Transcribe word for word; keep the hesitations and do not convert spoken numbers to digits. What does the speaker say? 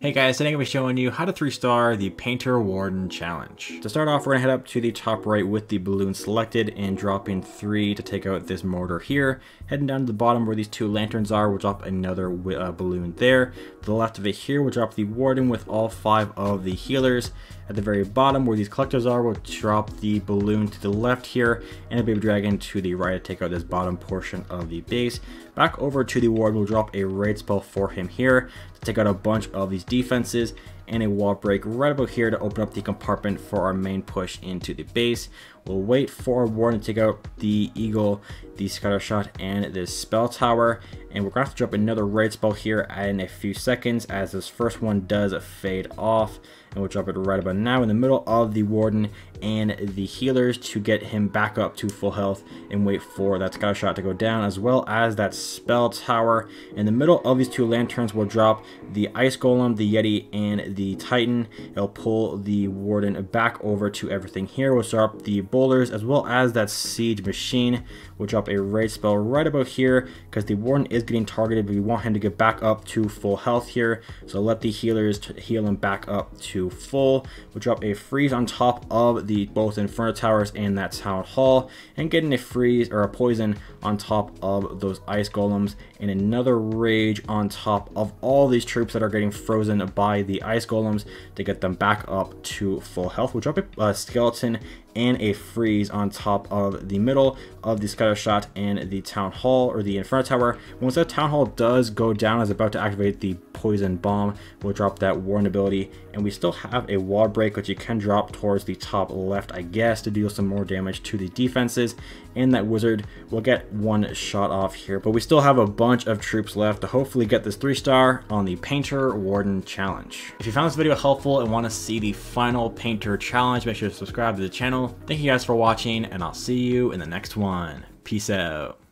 Hey guys, today I'm going to be showing you how to three star the Painter Warden challenge. To start off, we're going to head up to the top right with the balloon selected and drop in three to take out this mortar here. Heading down to the bottom where these two lanterns are, we'll drop another uh, balloon there. To the left of it here, we'll drop the warden with all five of the healers. At the very bottom where these collectors are, we'll drop the balloon to the left here and a baby dragon to the right to take out this bottom portion of the base. Back over to the warden, we'll drop a raid spell for him here to take out a bunch of these defenses and a wall break right about here to open up the compartment for our main push into the base. We'll wait for our warden to take out the eagle, the scatter shot, and this spell tower, and we're gonna have to drop another raid spell here in a few seconds as this first one does fade off, and we'll drop it right about now in the middle of the warden and the healers to get him back up to full health and wait for that scatter shot to go down as well as that spell tower. In the middle of these two lanterns, we'll drop the ice golem, the yeti, and the titan. It'll pull the warden back over to everything here. We'll drop the bowlers as well as that siege machine. We'll drop a raid spell right about here because the warden is getting targeted, but we want him to get back up to full health here, so let the healers heal him back up to full. We'll drop a freeze on top of the both inferno towers and that town hall, and getting a freeze or a poison on top of those ice golems, and another rage on top of all these troops that are getting frozen by the ice golems to get them back up to full health. We'll drop a, a skeleton and a freeze on top of the middle of the scatter shot and the town hall or the inferno tower. Once that town hall does go down, is about to activate the poison bomb, we'll drop that warden ability, and we still have a wall break which you can drop towards the top left, I guess, to deal some more damage to the defenses, and that wizard will get one shot off here. But we still have a bunch of troops left to hopefully get this three star on the Painter Warden challenge. If you found this video helpful and want to see the final Painter challenge, make sure to subscribe to the channel. Thank you guys for watching, and I'll see you in the next one. Peace out.